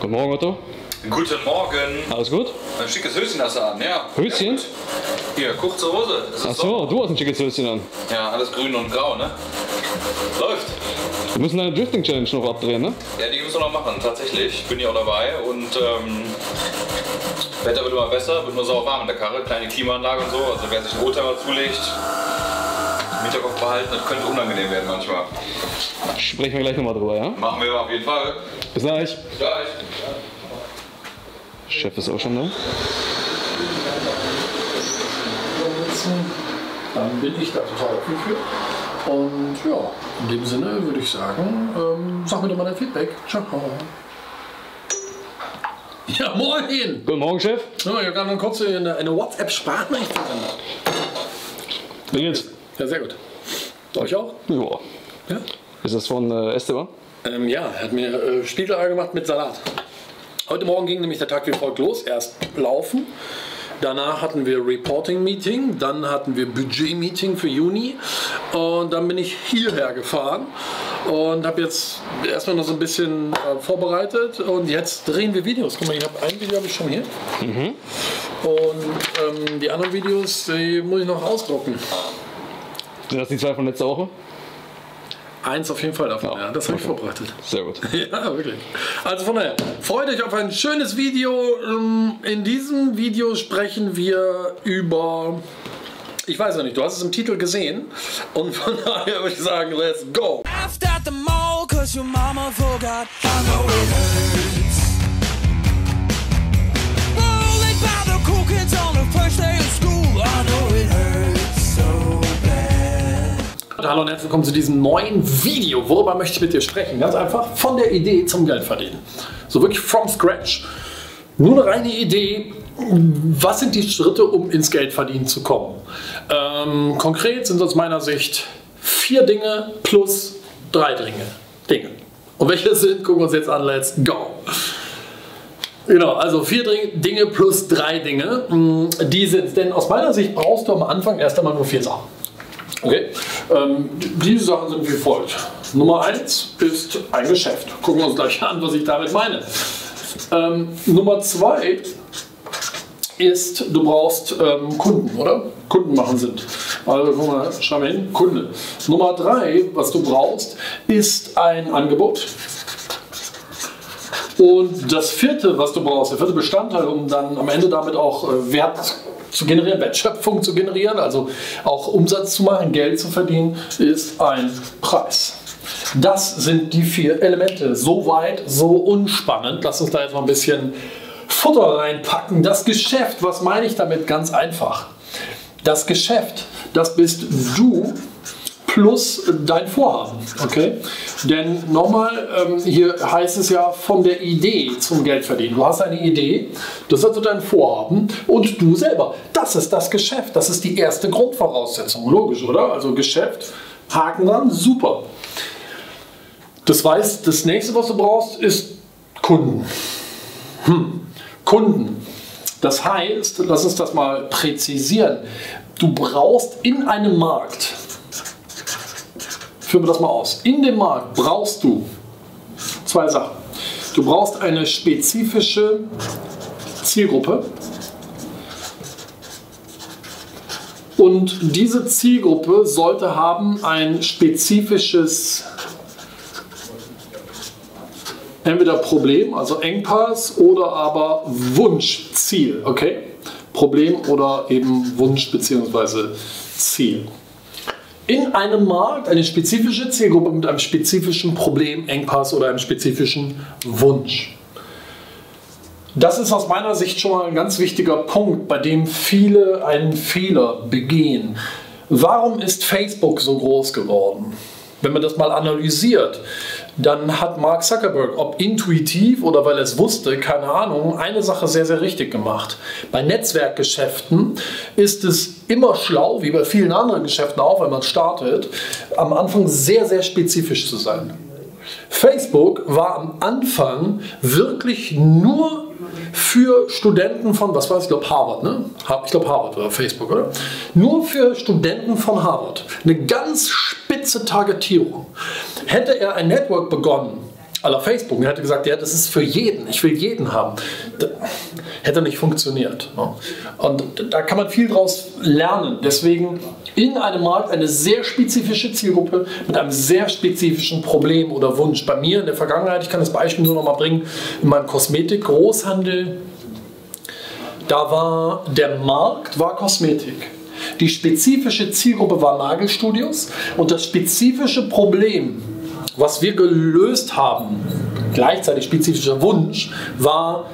Guten Morgen, Otto. Guten Morgen. Alles gut? Ein schickes Höschen hast du an, ja. Höschen? Ja, hier, kurze Hose. Achso, du hast ein schickes Höschen an. Ja, alles grün und grau, ne? Läuft. Wir müssen eine Drifting-Challenge noch abdrehen, ne? Ja, die müssen wir noch machen, tatsächlich. Ich bin ja auch dabei und Wetter wird immer besser, wird nur sauer warm in der Karre, kleine Klimaanlage und so. Also wer sich einen Oldtimer zulegt, im Hinterkopf behalten, das könnte unangenehm werden manchmal. Sprechen wir gleich nochmal drüber, ja? Machen wir auf jeden Fall. Bis gleich. Bis gleich. Chef ist auch schon da. Dann bin ich da total offen für. Und ja, in dem Sinne würde ich sagen, sag mir doch mal dein Feedback. Ciao. Ja, moin! Guten Morgen, Chef. Ja, ich habe gerade noch kurz eine WhatsApp-Sprachnachricht verwendet. Wie geht's? Ja, sehr gut. Euch auch? Joa. Ja. Ist das von Esteban? Ja, er hat mir Spiegelei gemacht mit Salat. Heute Morgen ging nämlich der Tag wie folgt los. Erst laufen, danach hatten wir Reporting-Meeting, dann hatten wir Budget-Meeting für Juni und dann bin ich hierher gefahren und habe jetzt erstmal noch so ein bisschen vorbereitet und jetzt drehen wir Videos. Guck mal, ich habe ein Video habe ich schon hier und die anderen Videos, die muss ich noch ausdrucken. Sind das die zwei von letzter Woche? Eins auf jeden Fall davon, ja, das habe ich vorbereitet. Sehr gut. Ja, wirklich. Also von daher, freut euch auf ein schönes Video. In diesem Video sprechen wir über, ich weiß noch nicht, du hast es im Titel gesehen und von daher würde ich sagen, let's go! Hallo und herzlich willkommen zu diesem neuen Video. Worüber möchte ich mit dir sprechen? Ganz einfach, von der Idee zum Geld verdienen. So wirklich from scratch. Nur eine reine Idee, was sind die Schritte, um ins Geld verdienen zu kommen? Konkret sind es aus meiner Sicht 4 Dinge plus 3 Dinge. Und welche das sind, gucken wir uns jetzt an. Let's go! Genau, also 4 Dinge plus 3 Dinge. Die sind, denn aus meiner Sicht brauchst du am Anfang erst einmal nur 4 Sachen. Okay, diese Sachen sind wie folgt. Nummer 1 ist ein Geschäft. Gucken wir uns gleich an, was ich damit meine. Nummer 2 ist, du brauchst Kunden, oder? Kunden machen sind. Also guck mal, schreib mal hin, Kunde. Nummer 3, was du brauchst, ist ein Angebot. Und das 4., was du brauchst, der 4. Bestandteil, um dann am Ende damit auch Wert zu generieren, Wertschöpfung zu generieren, also auch Umsatz zu machen, Geld zu verdienen, ist ein Preis. Das sind die 4 Elemente. So weit, so unspannend. Lass uns da jetzt mal ein bisschen Futter reinpacken. Das Geschäft, was meine ich damit? Ganz einfach. Das Geschäft, das bist du plus dein Vorhaben, okay? Denn nochmal, hier heißt es ja von der Idee zum Geld verdienen. Du hast eine Idee, das ist also dein Vorhaben und du selber. Das ist das Geschäft, das ist die erste Grundvoraussetzung. Logisch, oder? Also Geschäft, Haken dran, super. Das heißt, das nächste, was du brauchst, ist Kunden. Kunden. Das heißt, lass uns das mal präzisieren. Du brauchst in einem Markt... Führen wir das mal aus. In dem Markt brauchst du 2 Sachen. Du brauchst eine spezifische Zielgruppe und diese Zielgruppe sollte haben ein spezifisches entweder Problem, also Engpass oder aber Wunschziel. Okay? Problem oder eben Wunsch bzw. Ziel. In einem Markt eine spezifische Zielgruppe mit einem spezifischen Problem, Engpass oder einem spezifischen Wunsch. Das ist aus meiner Sicht schon mal ein ganz wichtiger Punkt, bei dem viele einen Fehler begehen. Warum ist Facebook so groß geworden? Wenn man das mal analysiert, dann hat Mark Zuckerberg, ob intuitiv oder weil er es wusste, keine Ahnung, eine Sache sehr, sehr richtig gemacht. Bei Netzwerkgeschäften ist es immer schlau, wie bei vielen anderen Geschäften auch, wenn man startet, am Anfang sehr, sehr spezifisch zu sein. Facebook war am Anfang wirklich nur für Studenten von, was weiß ich, glaube Harvard, ne? Ich glaube Harvard oder Facebook, oder? Nur für Studenten von Harvard. Eine ganz spitze Targetierung. Hätte er ein Network begonnen, à la Facebook. Er hätte gesagt, ja, das ist für jeden, ich will jeden haben. Das hätte nicht funktioniert. Und da kann man viel draus lernen. Deswegen in einem Markt eine sehr spezifische Zielgruppe mit einem sehr spezifischen Problem oder Wunsch. Bei mir in der Vergangenheit, ich kann das Beispiel nur noch mal bringen, in meinem Kosmetik-Großhandel, da war der Markt war Kosmetik. Die spezifische Zielgruppe war Nagelstudios und das spezifische Problem, was wir gelöst haben, gleichzeitig spezifischer Wunsch, war,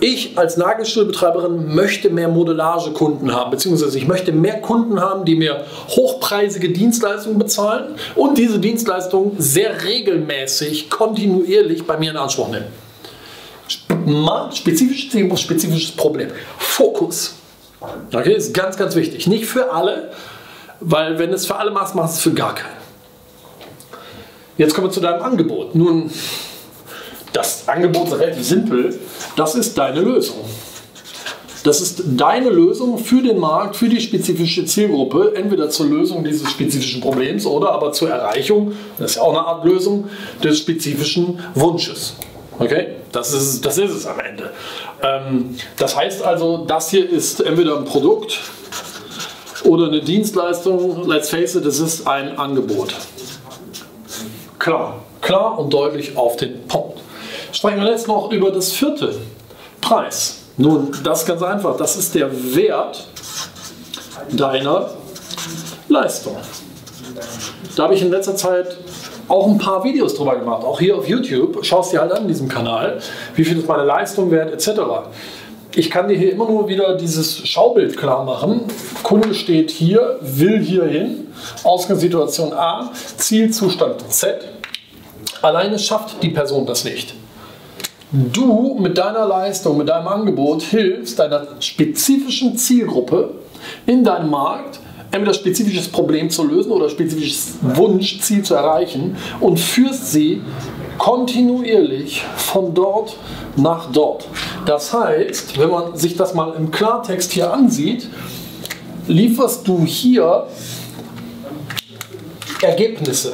ich als Nagelstudiobetreiberin möchte mehr Modellagekunden haben, beziehungsweise ich möchte mehr Kunden haben, die mir hochpreisige Dienstleistungen bezahlen und diese Dienstleistungen sehr regelmäßig, kontinuierlich bei mir in Anspruch nehmen. Spezifisches Zielgruppe, spezifisches Problem. Fokus. Okay, ist ganz, ganz wichtig. Nicht für alle, weil wenn du es für alle machst, machst du es für gar keinen. Jetzt kommen wir zu deinem Angebot. Nun, das Angebot ist relativ simpel. Das ist deine Lösung. Das ist deine Lösung für den Markt, für die spezifische Zielgruppe, entweder zur Lösung dieses spezifischen Problems oder aber zur Erreichung, das ist ja auch eine Art Lösung, des spezifischen Wunsches. Okay, das ist es am Ende. Das heißt also, das hier ist entweder ein Produkt oder eine Dienstleistung. Let's face it, das ist ein Angebot. Klar, klar und deutlich auf den Punkt. Sprechen wir jetzt noch über das vierte, Preis. Nun, das ist ganz einfach. Das ist der Wert deiner Leistung. Da habe ich in letzter Zeit auch ein paar Videos drüber gemacht, auch hier auf YouTube. Schaust dir halt an diesem Kanal, wie viel ist meine Leistung wert, etc. Ich kann dir hier immer nur wieder dieses Schaubild klar machen. Kunde steht hier, will hier hin, Ausgangssituation A, Zielzustand Z. Alleine schafft die Person das nicht. Du mit deiner Leistung, mit deinem Angebot hilfst deiner spezifischen Zielgruppe in deinem Markt, entweder ein spezifisches Problem zu lösen oder ein spezifisches Wunschziel zu erreichen und führst sie kontinuierlich von dort nach dort. Das heißt, wenn man sich das mal im Klartext hier ansieht, lieferst du hier Ergebnisse.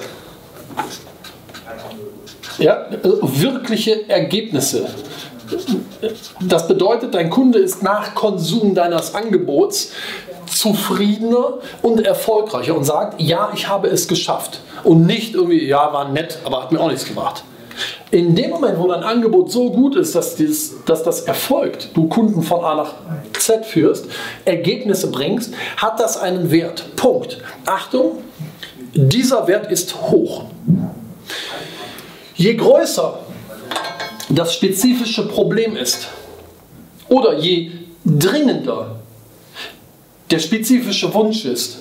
Ja, wirkliche Ergebnisse. Das bedeutet, dein Kunde ist nach Konsum deines Angebots zufriedener und erfolgreicher und sagt, ja, ich habe es geschafft und nicht irgendwie, ja, war nett, aber hat mir auch nichts gemacht. In dem Moment, wo dein Angebot so gut ist, dass das erfolgt, du Kunden von A nach Z führst, Ergebnisse bringst, hat das einen Wert. Punkt. Achtung, dieser Wert ist hoch. Je größer das spezifische Problem ist oder je dringender der spezifische Wunsch ist,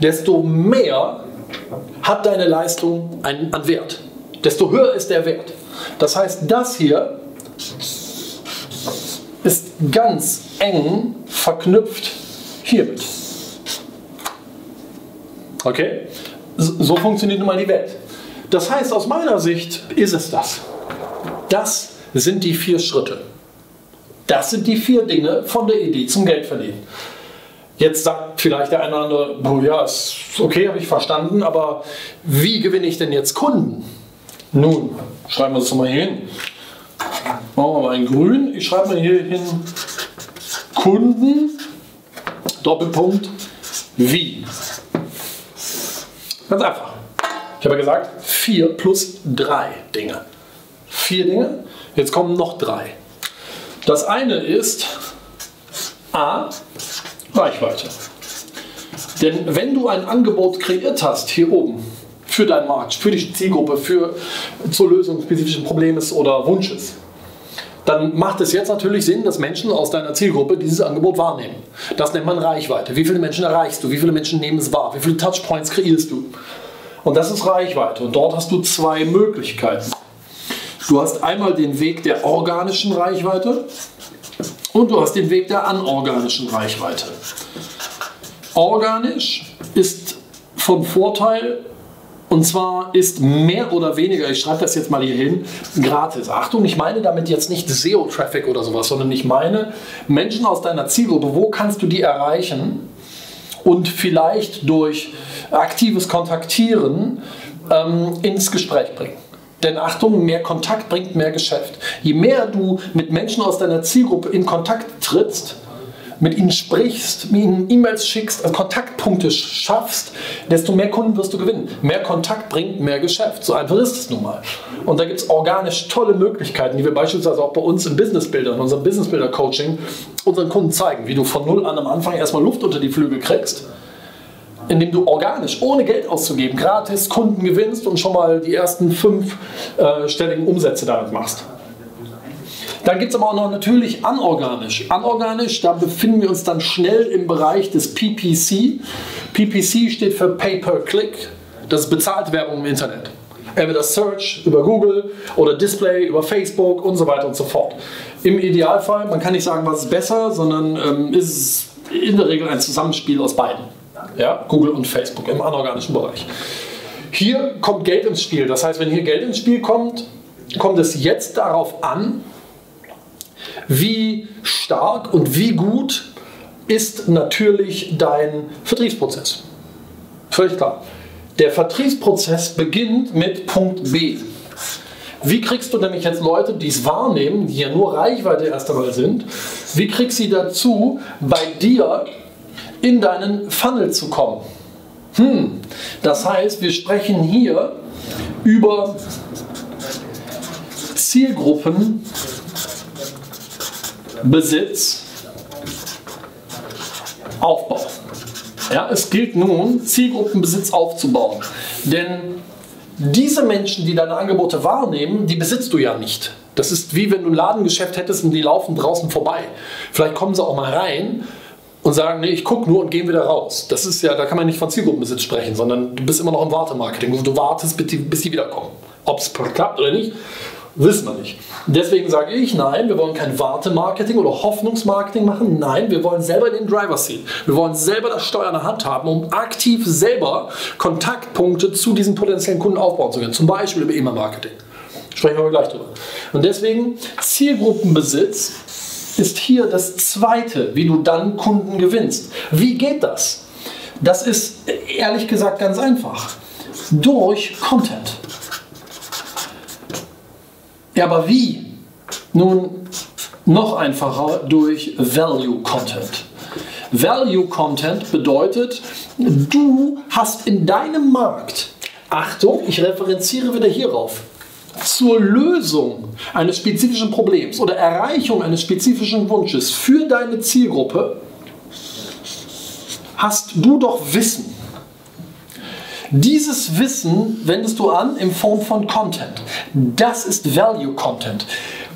desto mehr hat deine Leistung an Wert. Desto höher ist der Wert. Das heißt, das hier ist ganz eng verknüpft hiermit. Okay? So funktioniert nun mal die Welt. Das heißt, aus meiner Sicht ist es das. Das sind die 4 Schritte. Das sind die 4 Dinge von der Idee zum Geldverdienen. Jetzt sagt vielleicht der eine oder andere, oh ja, ist okay, habe ich verstanden, aber wie gewinne ich denn jetzt Kunden? Nun, schreiben wir das mal hier hin. Machen wir mal in grün. Ich schreibe mal hier hin, Kunden, Doppelpunkt, wie. Ganz einfach. Ich habe ja gesagt, 4 plus 3 Dinge. 4 Dinge, jetzt kommen noch 3. Das eine ist A, Reichweite. Denn wenn du ein Angebot kreiert hast, hier oben, für deinen Markt, für die Zielgruppe, zur Lösung spezifischen Problems oder Wunsches, dann macht es jetzt natürlich Sinn, dass Menschen aus deiner Zielgruppe dieses Angebot wahrnehmen. Das nennt man Reichweite. Wie viele Menschen erreichst du? Wie viele Menschen nehmen es wahr? Wie viele Touchpoints kreierst du? Und das ist Reichweite. Und dort hast du 2 Möglichkeiten. Du hast einmal den Weg der organischen Reichweite. Und du hast den Weg der anorganischen Reichweite. Organisch ist vom Vorteil, und zwar ist mehr oder weniger, ich schreibe das jetzt mal hier hin, gratis. Achtung, ich meine damit jetzt nicht SEO-Traffic oder sowas, sondern ich meine Menschen aus deiner Zielgruppe, wo kannst du die erreichen und vielleicht durch aktives Kontaktieren ins Gespräch bringen. Denn Achtung, mehr Kontakt bringt mehr Geschäft. Je mehr du mit Menschen aus deiner Zielgruppe in Kontakt trittst, mit ihnen sprichst, ihnen E-Mails schickst, also Kontaktpunkte schaffst, desto mehr Kunden wirst du gewinnen. Mehr Kontakt bringt mehr Geschäft. So einfach ist es nun mal. Und da gibt es organisch tolle Möglichkeiten, die wir beispielsweise auch bei uns im Business Builder, in unserem Business Builder Coaching unseren Kunden zeigen, wie du von null an am Anfang erstmal Luft unter die Flügel kriegst, indem du organisch, ohne Geld auszugeben, gratis Kunden gewinnst und schon mal die ersten 5-stelligen Umsätze damit machst. Dann gibt es aber auch noch natürlich anorganisch. Anorganisch, da befinden wir uns dann schnell im Bereich des PPC. PPC steht für Pay-Per-Click. Das ist bezahlte Werbung im Internet. Entweder Search über Google oder Display über Facebook und so weiter und so fort. Im Idealfall, man kann nicht sagen, was ist besser, sondern ist in der Regel ein Zusammenspiel aus beiden. Ja, Google und Facebook im anorganischen Bereich. Hier kommt Geld ins Spiel. Das heißt, wenn hier Geld ins Spiel kommt, kommt es jetzt darauf an, wie stark und wie gut ist natürlich dein Vertriebsprozess. Völlig klar. Der Vertriebsprozess beginnt mit Punkt B. Wie kriegst du nämlich jetzt Leute, die es wahrnehmen, die ja nur Reichweite erst einmal sind, wie kriegst du sie dazu, bei dir in deinen Funnel zu kommen? Das heißt, wir sprechen hier über Zielgruppen, Besitz, Aufbau. Ja, es gilt nun, Zielgruppenbesitz aufzubauen. Denn diese Menschen, die deine Angebote wahrnehmen, die besitzt du ja nicht. Das ist wie wenn du ein Ladengeschäft hättest und die laufen draußen vorbei. Vielleicht kommen sie auch mal rein und sagen, nee, ich gucke nur und gehen wieder raus. Das ist ja, da kann man nicht von Zielgruppenbesitz sprechen, sondern du bist immer noch im Wartemarketing. Du wartest, bis die wiederkommen. Ob es klappt oder nicht, wissen wir nicht. Deswegen sage ich, nein, wir wollen kein Wartemarketing oder Hoffnungsmarketing machen. Nein, wir wollen selber den Driver Seat. Wir wollen selber das Steuer in der Hand haben, um aktiv selber Kontaktpunkte zu diesen potenziellen Kunden aufbauen zu können. Zum Beispiel über E-Mail-Marketing. Sprechen wir gleich drüber. Und deswegen, Zielgruppenbesitz ist hier das Zweite, wie du dann Kunden gewinnst. Wie geht das? Das ist ehrlich gesagt ganz einfach. Durch Content. Ja, aber wie? Nun, noch einfacher durch Value Content. Value Content bedeutet, du hast in deinem Markt, Achtung, ich referenziere wieder hierauf, zur Lösung eines spezifischen Problems oder Erreichung eines spezifischen Wunsches für deine Zielgruppe, hast du doch Wissen. Dieses Wissen wendest du an in Form von Content. Das ist Value Content.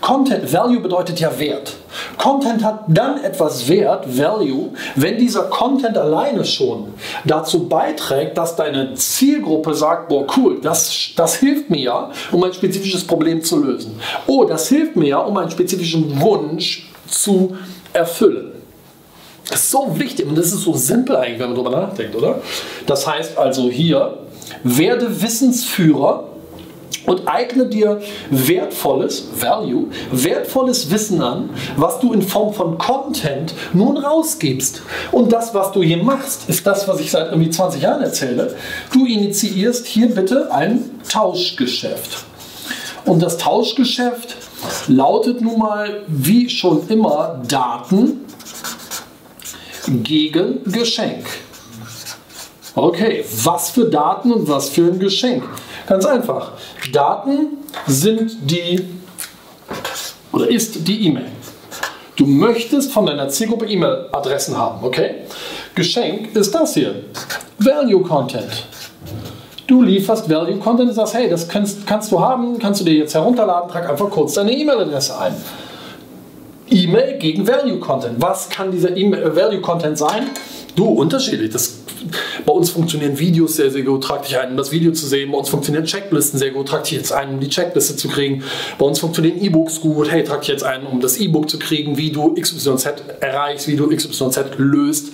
Content Value bedeutet ja Wert. Content hat dann etwas Wert, Value, wenn dieser Content alleine schon dazu beiträgt, dass deine Zielgruppe sagt, boah cool, das hilft mir ja, um ein spezifisches Problem zu lösen. Oh, das hilft mir ja, um einen spezifischen Wunsch zu erfüllen. Das ist so wichtig und das ist so simpel eigentlich, wenn man darüber nachdenkt, oder? Das heißt also hier, werde Wissensführer und eigne dir wertvolles, Value, wertvolles Wissen an, was du in Form von Content nun rausgibst. Und das, was du hier machst, ist das, was ich seit irgendwie 20 Jahren erzähle. Du initiierst hier bitte ein Tauschgeschäft. Und das Tauschgeschäft lautet nun mal, wie schon immer, Daten gegen Geschenk. Okay, was für Daten und was für ein Geschenk? Ganz einfach. Daten sind die, oder ist die E-Mail. Du möchtest von deiner Zielgruppe E-Mail-Adressen haben, okay? Geschenk ist das hier. Value Content. Du lieferst Value Content und sagst, hey, das kannst du haben, kannst du dir jetzt herunterladen, trag einfach kurz deine E-Mail-Adresse ein. E-Mail gegen Value-Content. Was kann dieser Value-Content sein? Du, unterschiedlich. Bei uns funktionieren Videos sehr, sehr gut. Trag dich ein, um das Video zu sehen. Bei uns funktionieren Checklisten sehr gut. Trag dich jetzt ein, um die Checkliste zu kriegen. Bei uns funktionieren E-Books gut. Hey, trag dich jetzt ein, um das E-Book zu kriegen, wie du XYZ erreichst, wie du XYZ löst.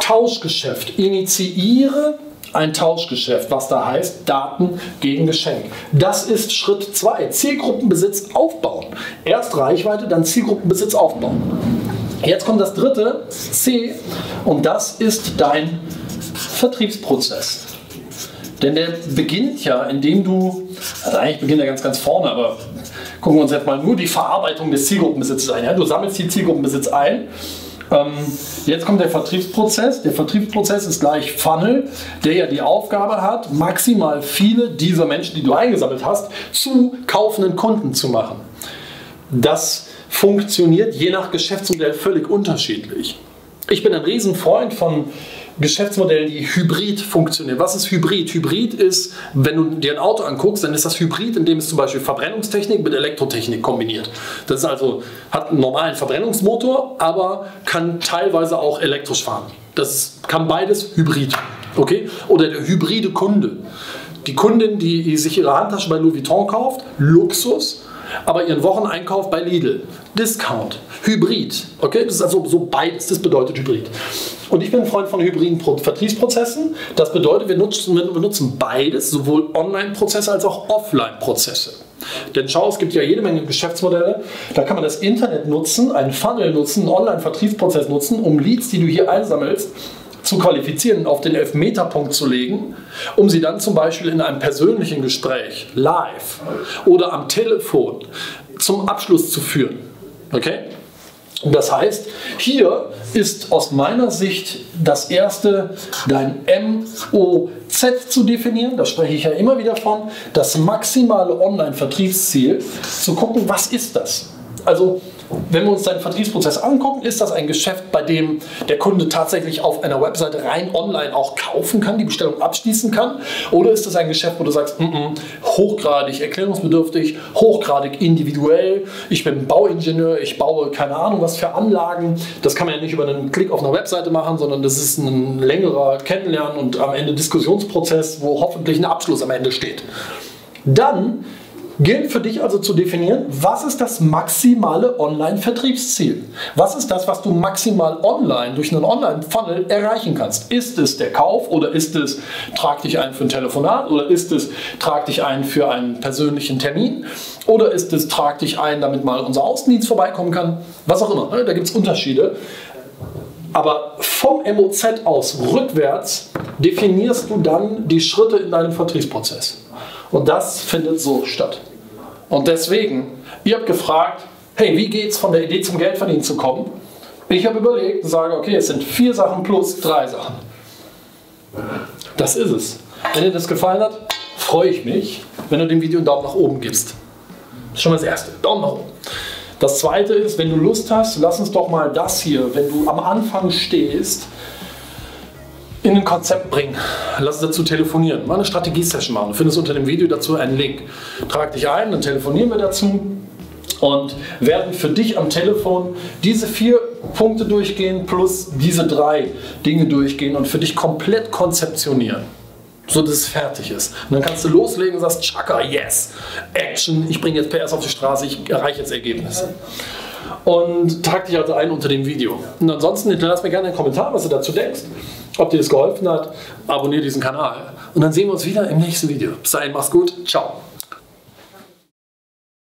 Tauschgeschäft. Initiiere ein Tauschgeschäft, was da heißt, Daten gegen Geschenk. Das ist Schritt 2, Zielgruppenbesitz aufbauen. Erst Reichweite, dann Zielgruppenbesitz aufbauen. Jetzt kommt das dritte, C, und das ist dein Vertriebsprozess. Denn der beginnt ja, indem du, also eigentlich beginnt er ganz, ganz vorne, aber gucken wir uns jetzt mal nur die Verarbeitung des Zielgruppenbesitzes ein. Ja? Du sammelst den Zielgruppenbesitz ein. Jetzt kommt der Vertriebsprozess. Der Vertriebsprozess ist gleich Funnel, der ja die Aufgabe hat, maximal viele dieser Menschen, die du eingesammelt hast, zu kaufenden Kunden zu machen. Das funktioniert je nach Geschäftsmodell völlig unterschiedlich. Ich bin ein Riesenfreund von Geschäftsmodellen, die hybrid funktionieren. Was ist hybrid? Hybrid ist, wenn du dir ein Auto anguckst, dann ist das hybrid, indem es zum Beispiel Verbrennungstechnik mit Elektrotechnik kombiniert. Das ist also, hat einen normalen Verbrennungsmotor, aber kann teilweise auch elektrisch fahren. Das kann beides hybrid. Okay? Oder der hybride Kunde. Die Kundin, die sich ihre Handtasche bei Louis Vuitton kauft, Luxus, aber ihren Wocheneinkauf bei Lidl, Discount, Hybrid, okay, das ist also so beides, das bedeutet Hybrid. Und ich bin ein Freund von hybriden Vertriebsprozessen, das bedeutet, wir benutzen beides, sowohl Online-Prozesse als auch Offline-Prozesse. Denn schau, es gibt ja jede Menge Geschäftsmodelle, da kann man das Internet nutzen, einen Funnel nutzen, einen Online-Vertriebsprozess nutzen, um Leads, die du hier einsammelst, zu qualifizieren, auf den Elfmeterpunkt zu legen, um sie dann zum Beispiel in einem persönlichen Gespräch, live oder am Telefon zum Abschluss zu führen. Okay? Und das heißt, hier ist aus meiner Sicht das Erste, dein MOZ zu definieren, da spreche ich ja immer wieder von, das maximale Online-Vertriebsziel, zu gucken, was ist das? Also, wenn wir uns deinen Vertriebsprozess angucken, ist das ein Geschäft, bei dem der Kunde tatsächlich auf einer Webseite rein online auch kaufen kann, die Bestellung abschließen kann? Oder ist das ein Geschäft, wo du sagst, hochgradig erklärungsbedürftig, hochgradig individuell, ich bin Bauingenieur, ich baue keine Ahnung was für Anlagen. Das kann man ja nicht über einen Klick auf einer Webseite machen, sondern das ist ein längerer Kennenlernen und am Ende Diskussionsprozess, wo hoffentlich ein Abschluss am Ende steht. Dann gilt für dich also zu definieren, was ist das maximale Online-Vertriebsziel? Was ist das, was du maximal online durch einen Online-Funnel erreichen kannst? Ist es der Kauf oder ist es, trag dich ein für ein Telefonat oder ist es, trag dich ein für einen persönlichen Termin oder ist es, trag dich ein, damit mal unser Außendienst vorbeikommen kann? Was auch immer, da gibt es Unterschiede. Aber vom MOZ aus rückwärts definierst du dann die Schritte in deinem Vertriebsprozess. Und das findet so statt. Und deswegen, ihr habt gefragt, hey, wie geht's von der Idee zum Geldverdienen zu kommen? Ich habe überlegt und sage, okay, es sind 4 Sachen plus 3 Sachen. Das ist es. Wenn dir das gefallen hat, freue ich mich, wenn du dem Video einen Daumen nach oben gibst. Das ist schon mal das Erste, Daumen nach oben. Das Zweite ist, wenn du Lust hast, lass uns doch mal das hier, wenn du am Anfang stehst, in ein Konzept bringen. Lass dazu telefonieren. Mal eine Strategie-Session machen. Du findest unter dem Video dazu einen Link. Trag dich ein, dann telefonieren wir dazu und werden für dich am Telefon diese 4 Punkte durchgehen plus diese 3 Dinge durchgehen und für dich komplett konzeptionieren, so dass es fertig ist. Und dann kannst du loslegen und sagst, Chaka, yes, Action, ich bringe jetzt PS auf die Straße, ich erreiche jetzt Ergebnisse. Und trag dich also ein unter dem Video. Und ansonsten hinterlass mir gerne einen Kommentar, was du dazu denkst, ob dir das geholfen hat. Abonniere diesen Kanal. Und dann sehen wir uns wieder im nächsten Video. Bis dahin, mach's gut. Ciao.